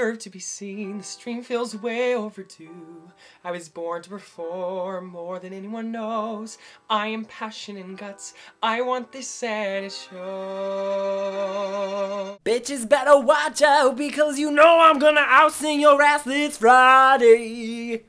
deserve to be seen. This dream feels way overdue. I was born to perform more than anyone knows. I am passion and guts. I want this and it shows. Bitches better watch out, because you know I'm gonna out-sing your ass this Friday.